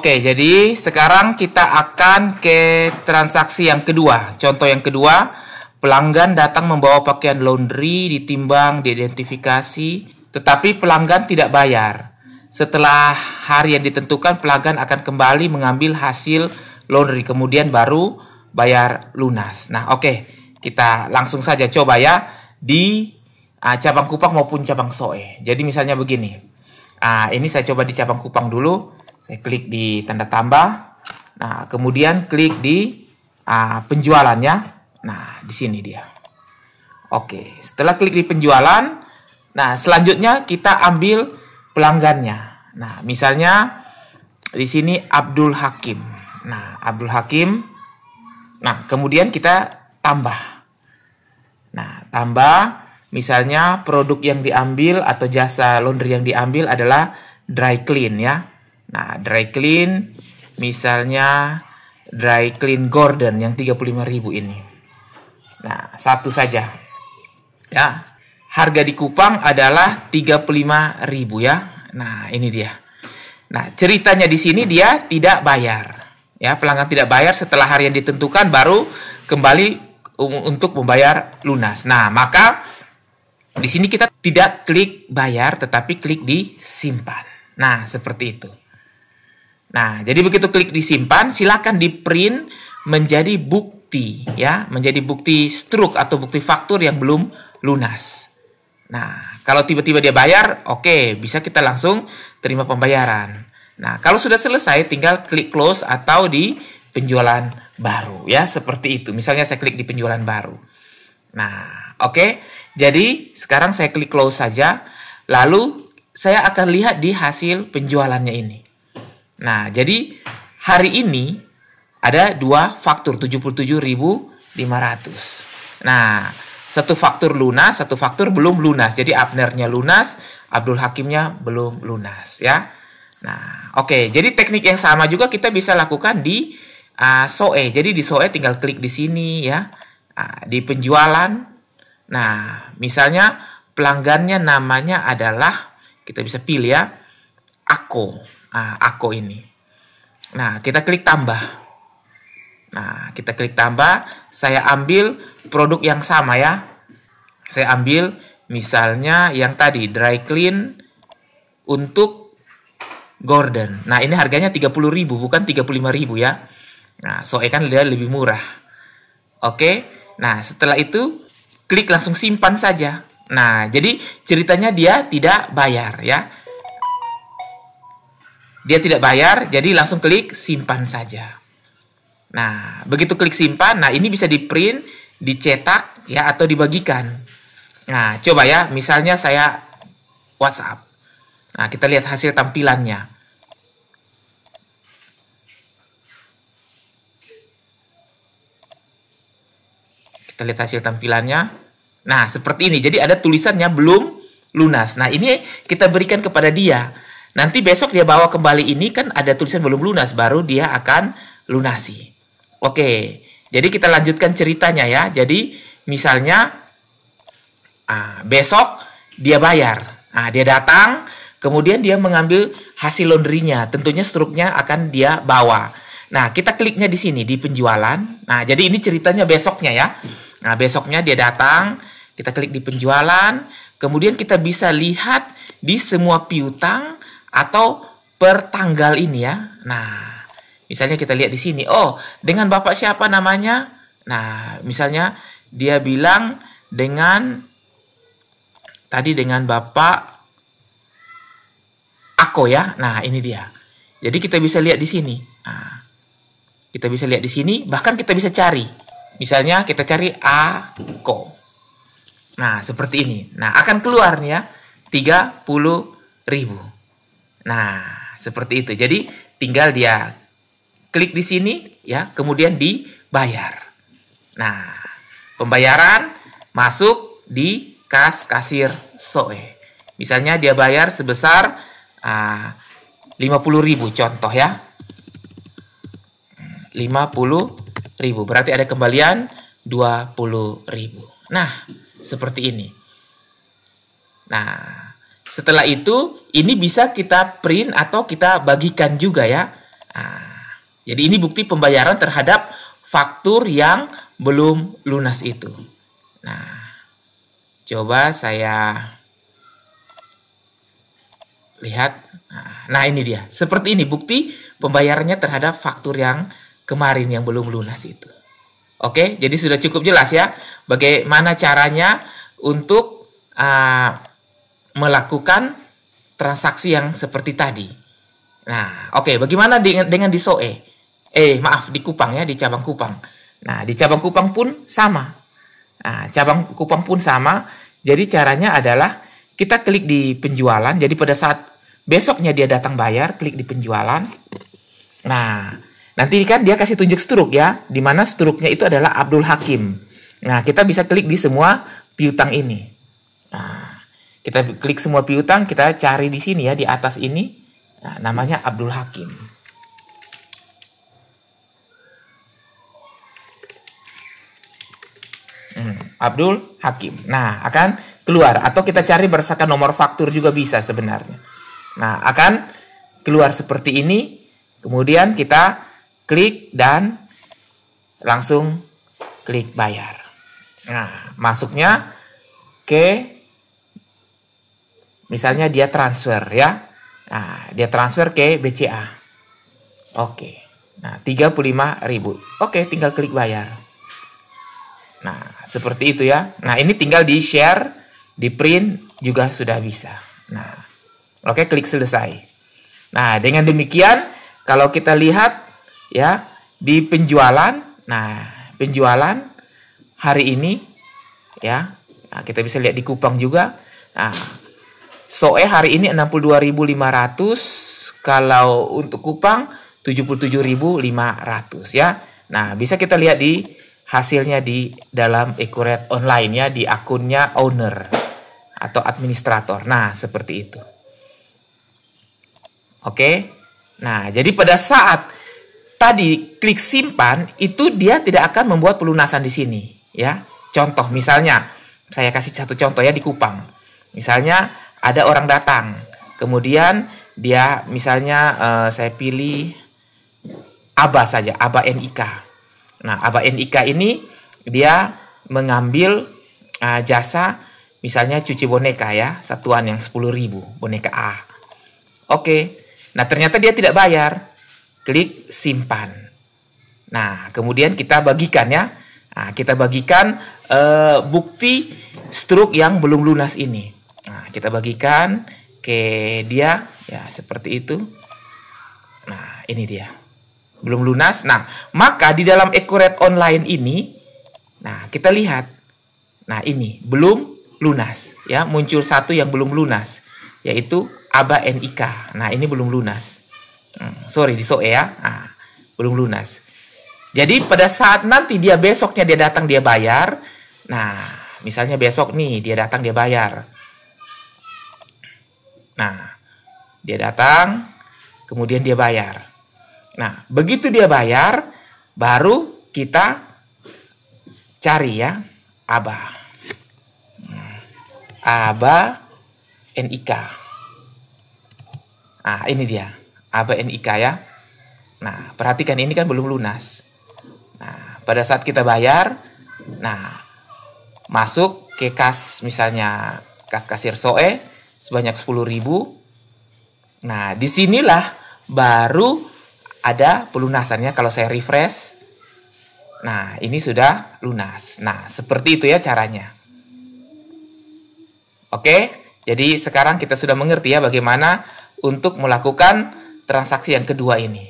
Oke, jadi sekarang kita akan ke transaksi yang kedua. Contoh yang kedua, pelanggan datang membawa pakaian laundry, ditimbang, diidentifikasi, tetapi pelanggan tidak bayar. Setelah hari yang ditentukan, pelanggan akan kembali mengambil hasil laundry, kemudian baru bayar lunas. Nah, oke, kita langsung saja coba ya di cabang Kupang maupun cabang Soe. Jadi misalnya begini, ini saya coba di cabang Kupang dulu. Saya klik di tanda tambah. Nah, kemudian klik di penjualannya. Nah, di sini dia. Oke, setelah klik di penjualan, nah selanjutnya kita ambil pelanggannya. Nah, misalnya di sini Abdul Hakim. Nah, Abdul Hakim. Nah, kemudian kita tambah. Nah, tambah misalnya produk yang diambil atau jasa laundry yang diambil adalah dry clean ya. Nah, dry clean, misalnya dry clean Gordon yang 35.000 ini. Nah, satu saja. Ya, harga di Kupang adalah 35.000 ya. Nah, ini dia. Nah, ceritanya di sini dia tidak bayar. Ya, pelanggan tidak bayar setelah hari yang ditentukan baru kembali untuk membayar lunas. Nah, maka di sini kita tidak klik bayar tetapi klik di simpan. Nah, seperti itu. Nah, jadi begitu klik disimpan, silakan di-print menjadi bukti, ya, menjadi bukti struk atau bukti faktur yang belum lunas. Nah, kalau tiba-tiba dia bayar, oke, bisa kita langsung terima pembayaran. Nah, kalau sudah selesai, tinggal klik close atau di penjualan baru, ya, seperti itu. Misalnya saya klik di penjualan baru. Nah, oke, jadi sekarang saya klik close saja, lalu saya akan lihat di hasil penjualannya ini. Nah, jadi hari ini ada dua faktur 77.500. Nah, satu faktur lunas, satu faktur belum lunas. Jadi Abnernya lunas, Abdul Hakimnya belum lunas ya. Nah, oke. Jadi teknik yang sama juga kita bisa lakukan di Soe. Jadi di Soe tinggal klik di sini ya, di penjualan. Nah, misalnya pelanggannya namanya adalah, kita bisa pilih ya, Ako. Ako ini. Nah, kita klik tambah. Nah, kita klik tambah. Saya ambil produk yang sama ya. Saya ambil misalnya yang tadi dry clean untuk Gordon. Nah, ini harganya 30.000 bukan 35.000 ya. Nah, Soe kan dia lebih murah. Oke. Nah, setelah itu klik langsung simpan saja. Nah, jadi ceritanya dia tidak bayar ya. Dia tidak bayar, jadi langsung klik simpan saja. Nah, begitu klik simpan, nah ini bisa di-print, dicetak, ya, atau dibagikan. Nah, coba ya, misalnya saya WhatsApp. Nah, kita lihat hasil tampilannya. Kita lihat hasil tampilannya. Nah, seperti ini. Jadi ada tulisannya belum lunas. Nah, ini kita berikan kepada dia. Nanti besok dia bawa kembali ini kan ada tulisan belum lunas, baru dia akan lunasi. Oke, jadi kita lanjutkan ceritanya ya. Jadi misalnya besok dia bayar. Dia datang, kemudian dia mengambil hasil laundrynya. Tentunya struknya akan dia bawa. Nah, kita kliknya di sini, di penjualan. Nah, jadi ini ceritanya besoknya ya. Nah, besoknya dia datang, kita klik di penjualan. Kemudian kita bisa lihat di semua piutang atau per tanggal ini ya. Nah, misalnya kita lihat di sini. Oh, dengan bapak siapa namanya? Nah, misalnya dia bilang dengan tadi dengan bapak Ako ya. Nah, ini dia. Jadi kita bisa lihat di sini. Nah, kita bisa lihat di sini. Bahkan kita bisa cari. Misalnya kita cari Ako. Nah, seperti ini. Nah, akan keluar nih ya 30.000. Nah, seperti itu. Jadi tinggal dia klik di sini ya, kemudian dibayar. Nah, pembayaran masuk di kas kasir Soe. Misalnya dia bayar sebesar 50.000 contoh ya. 50.000 berarti ada kembalian 20.000. Nah, seperti ini. Nah, setelah itu, ini bisa kita print atau kita bagikan juga ya. Jadi ini bukti pembayaran terhadap faktur yang belum lunas itu. Nah, coba saya lihat. Nah, ini dia. Seperti ini bukti pembayarannya terhadap faktur yang kemarin yang belum lunas itu. Oke, jadi sudah cukup jelas ya bagaimana caranya untuk melakukan transaksi yang seperti tadi. Nah, oke, bagaimana dengan di Soe? Maaf, di Kupang ya, di cabang Kupang. Nah, di cabang Kupang pun sama. Nah, cabang Kupang pun sama. Jadi caranya adalah kita klik di penjualan. Jadi pada saat besoknya dia datang bayar, klik di penjualan. Nah, nanti kan dia kasih tunjuk struk ya, dimana struknya itu adalah Abdul Hakim. Nah, kita bisa klik di semua piutang ini. Nah, kita klik semua piutang, kita cari di sini ya, di atas ini. Nah, namanya Abdul Hakim. Abdul Hakim. Nah, akan keluar. Atau kita cari berdasarkan nomor faktur juga bisa sebenarnya. Nah, akan keluar seperti ini. Kemudian kita klik dan langsung klik bayar. Nah, masuknya ke misalnya dia transfer ya. Nah, dia transfer ke BCA. Oke. Nah, 35.000. Oke, tinggal klik bayar. Nah, seperti itu ya. Nah, ini tinggal di share, di print juga sudah bisa. Nah, oke, klik selesai. Nah, dengan demikian, kalau kita lihat ya di penjualan, nah penjualan hari ini ya, nah, kita bisa lihat di Kupang juga. Nah, Soe hari ini 62.500, kalau untuk Kupang 77.500 ya. Nah, bisa kita lihat di hasilnya di dalam Accurate online ya, di akunnya owner atau administrator. Nah, seperti itu. Oke, nah jadi pada saat tadi klik simpan itu dia tidak akan membuat pelunasan di sini ya. Contoh misalnya, saya kasih satu contoh ya di Kupang. Misalnya ada orang datang, kemudian dia misalnya saya pilih Aba saja, Aba NIK. Nah, Aba NIK ini dia mengambil jasa misalnya cuci boneka ya, satuan yang 10.000 boneka A. Oke. Nah, ternyata dia tidak bayar. Klik simpan. Nah, kemudian kita bagikan ya. Nah, kita bagikan bukti struk yang belum lunas ini. Nah, kita bagikan ke dia ya, seperti itu. Nah, ini dia. Belum lunas. Nah, maka di dalam Accurate online ini, nah, kita lihat. Nah, ini belum lunas ya, muncul satu yang belum lunas yaitu Aba NIK. Nah, ini belum lunas. Sorry, di Soe ya. Nah, belum lunas. Jadi pada saat nanti dia besoknya dia datang dia bayar. Nah, misalnya besok nih dia datang dia bayar. Nah, dia datang kemudian dia bayar. Nah, begitu dia bayar baru kita cari ya Aba. Aba NIK. Nah, ini dia, Aba NIK ya. Nah, perhatikan ini kan belum lunas. Nah, pada saat kita bayar, nah, masuk ke kas misalnya, kas kasir Soe sebanyak 10.000. Nah, disinilah baru ada pelunasannya. Kalau saya refresh, nah, ini sudah lunas. Nah, seperti itu ya caranya. Oke, jadi sekarang kita sudah mengerti ya bagaimana untuk melakukan transaksi yang kedua ini.